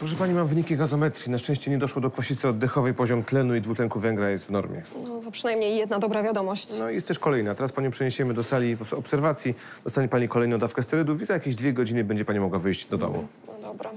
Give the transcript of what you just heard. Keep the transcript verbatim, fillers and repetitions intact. Proszę pani, mam wyniki gazometrii. Na szczęście nie doszło do kwasicy oddechowej. Poziom tlenu i dwutlenku węgla jest w normie. No to przynajmniej jedna dobra wiadomość. No jest też kolejna. Teraz panią przeniesiemy do sali obserwacji. Dostanie pani kolejną dawkę sterydów i za jakieś dwie godziny będzie pani mogła wyjść do domu. No dobra.